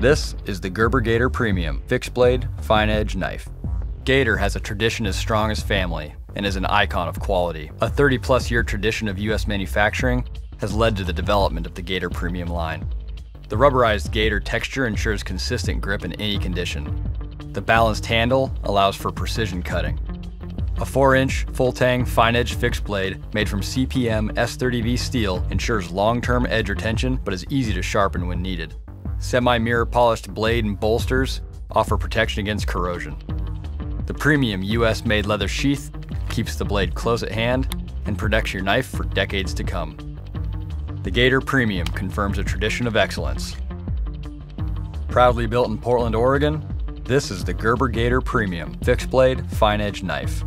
This is the Gerber Gator Premium Fixed Blade Fine Edge Knife. Gator has a tradition as strong as family and is an icon of quality. A 30-plus year tradition of U.S. manufacturing has led to the development of the Gator Premium line. The rubberized Gator texture ensures consistent grip in any condition. The balanced handle allows for precision cutting. A 4-inch, full-tang, fine-edge fixed blade made from CPM S30V steel ensures long-term edge retention but is easy to sharpen when needed. Semi-mirror polished blade and bolsters offer protection against corrosion. The premium US-made leather sheath keeps the blade close at hand and protects your knife for decades to come. The Gator Premium confirms a tradition of excellence. Proudly built in Portland, Oregon, this is the Gerber Gator Premium Fixed Blade Fine Edge Knife.